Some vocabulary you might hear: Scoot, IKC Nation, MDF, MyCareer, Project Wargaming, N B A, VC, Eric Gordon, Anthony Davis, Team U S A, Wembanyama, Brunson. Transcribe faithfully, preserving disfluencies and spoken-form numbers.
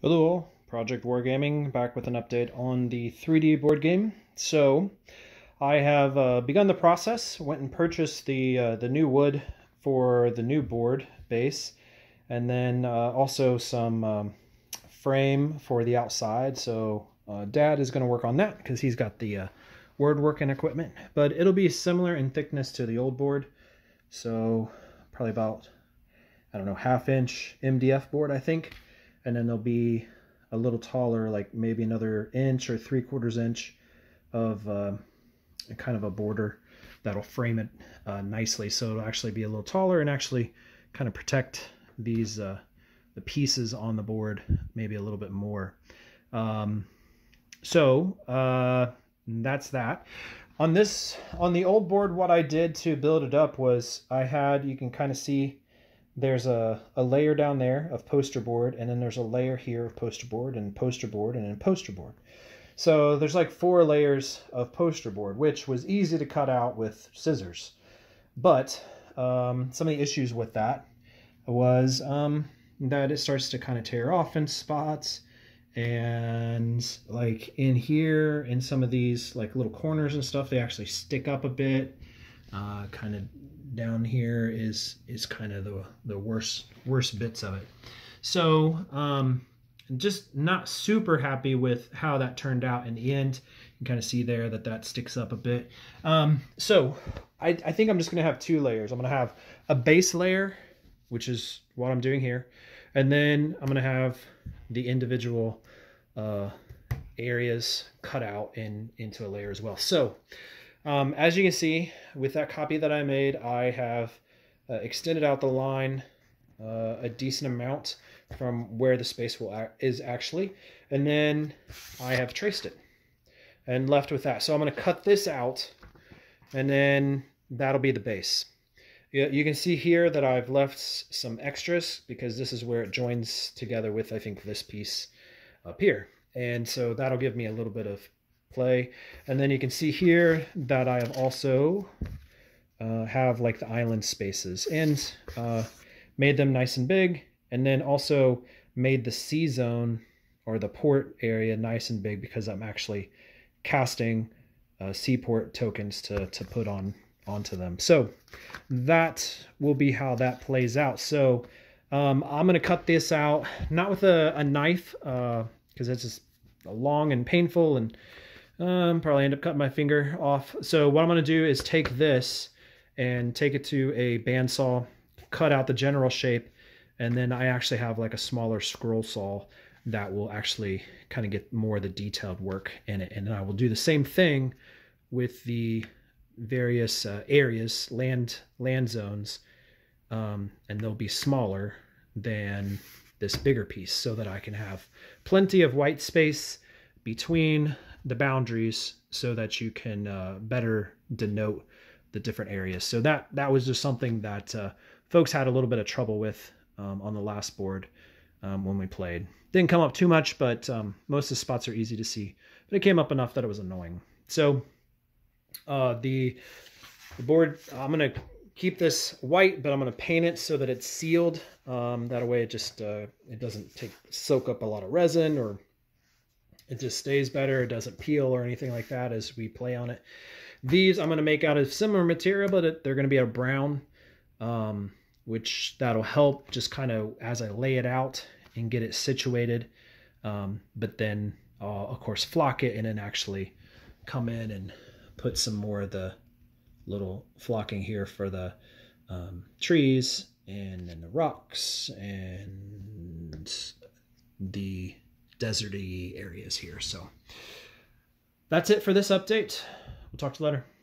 Hello all, Project Wargaming back with an update on the three D board game. So I have uh, begun the process, went and purchased the uh, the new wood for the new board base, and then uh, also some um, frame for the outside. So uh, Dad is going to work on that because he's got the uh, woodworking equipment, but it'll be similar in thickness to the old board, so probably about, I don't know, half inch M D F board I think. And then there'll be a little taller, like maybe another inch or three quarters inch of uh, kind of a border that'll frame it uh, nicely. So it'll actually be a little taller and actually kind of protect these uh, the pieces on the board maybe a little bit more. Um, so uh, that's that. On this, on the old board, what I did to build it up was I had, you can kind of see, there's a, a layer down there of poster board, and then there's a layer here of poster board and poster board and then poster board. So there's like four layers of poster board, which was easy to cut out with scissors. But um, some of the issues with that was um, that it starts to kind of tear off in spots, and like in here, in some of these like little corners and stuff, they actually stick up a bit, uh, kind of. Down here is is kind of the the worst worst bits of it. So um just not super happy with how that turned out in the end. You can kind of see there that that sticks up a bit. Um so I, I think I'm just gonna have two layers. I'm gonna have a base layer, which is what I'm doing here, and then I'm gonna have the individual uh areas cut out in into a layer as well. So Um, as you can see, with that copy that I made, I have uh, extended out the line uh, a decent amount from where the space will act is actually, and then I have traced it and left with that. So I'm going to cut this out, and then that'll be the base. You can see here that I've left some extras because this is where it joins together with, I think, this piece up here, and so that'll give me a little bit of play. And then you can see here that I have also uh, have like the island spaces and uh, made them nice and big, and then also made the sea zone or the port area nice and big because I'm actually casting uh, seaport tokens to, to put on onto them. So that will be how that plays out. So um, I'm going to cut this out, not with a, a knife because uh, it's just long and painful, and Um, probably end up cutting my finger off. So what I'm going to do is take this and take it to a bandsaw, cut out the general shape, and then I actually have like a smaller scroll saw that will actually kind of get more of the detailed work in it. And then I will do the same thing with the various uh, areas, land land zones, um, and they'll be smaller than this bigger piece so that I can have plenty of white space between the boundaries so that you can uh, better denote the different areas. So that that was just something that uh, folks had a little bit of trouble with um, on the last board um, when we played. Didn't come up too much, but um, most of the spots are easy to see, but it came up enough that it was annoying. So uh, the, the board, I'm gonna keep this white, but I'm gonna paint it so that it's sealed. Um, that way it just uh, it doesn't take soak up a lot of resin, or it just stays better. It doesn't peel or anything like that as we play on it. These I'm going to make out of similar material, but it, they're going to be a brown, um, which that'll help just kind of as I lay it out and get it situated. Um, but then I'll, of course, flock it and then actually come in and put some more of the little flocking here for the um, trees and then the rocks and the deserty areas here. So that's it for this update. We'll talk to you later.